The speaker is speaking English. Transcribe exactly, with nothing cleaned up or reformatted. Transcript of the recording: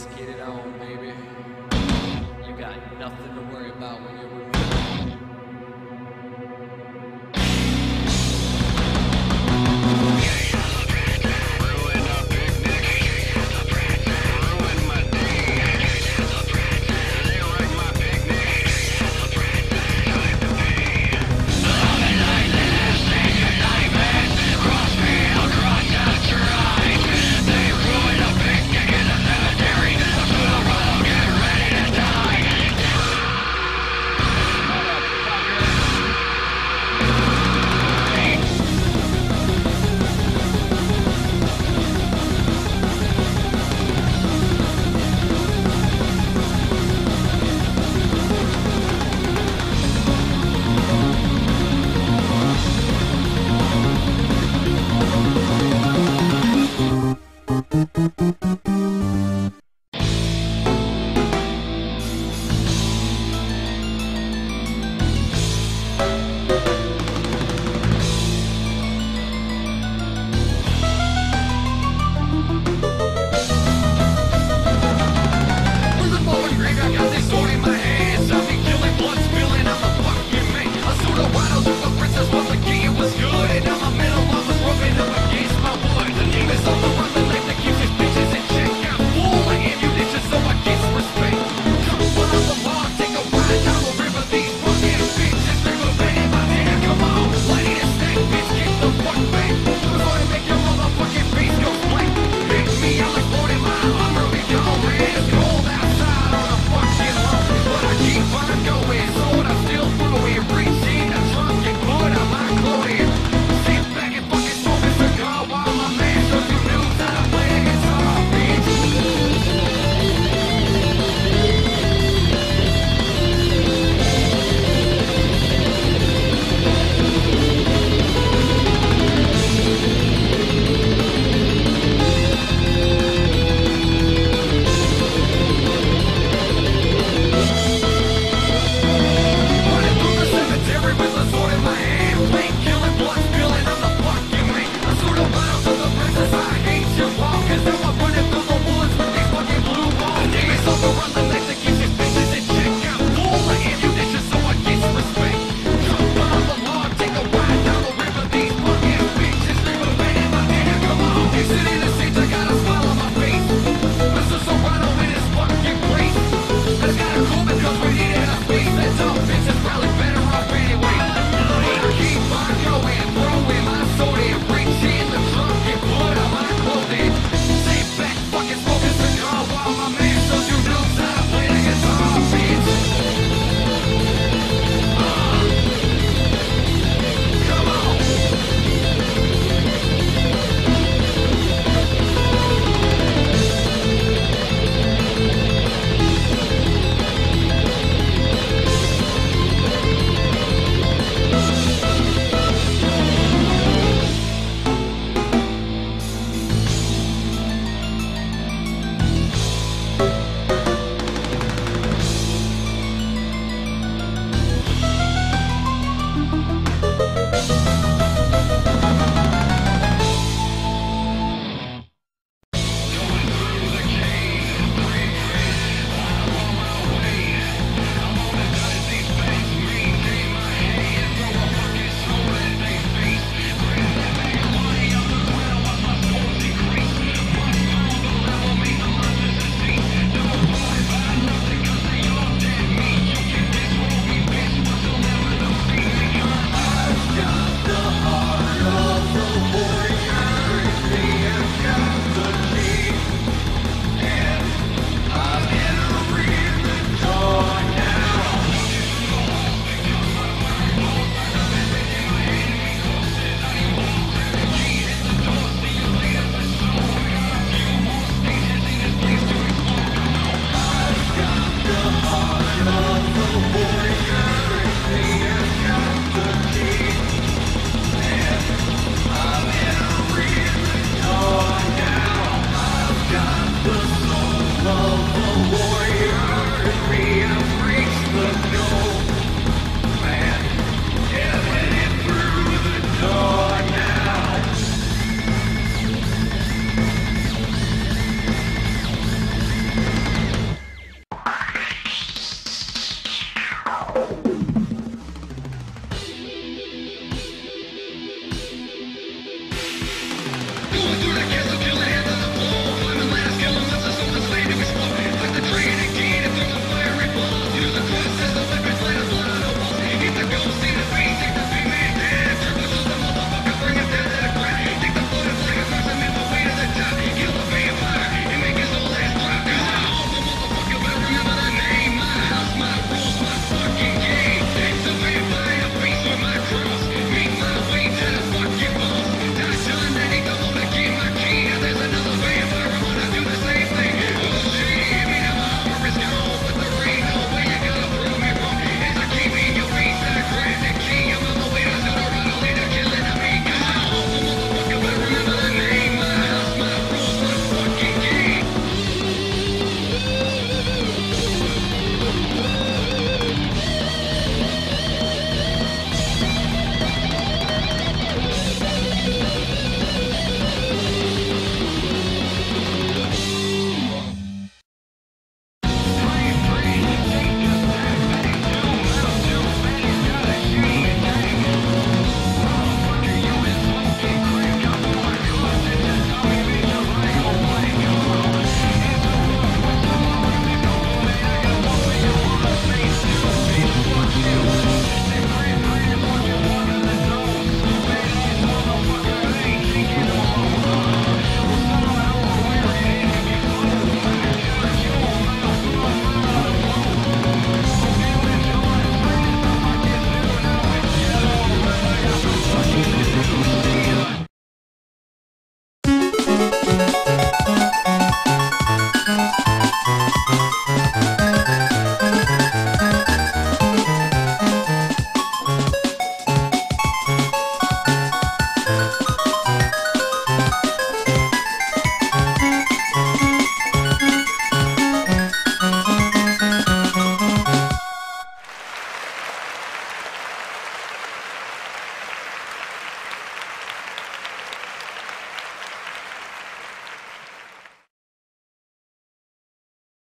Let's get it on.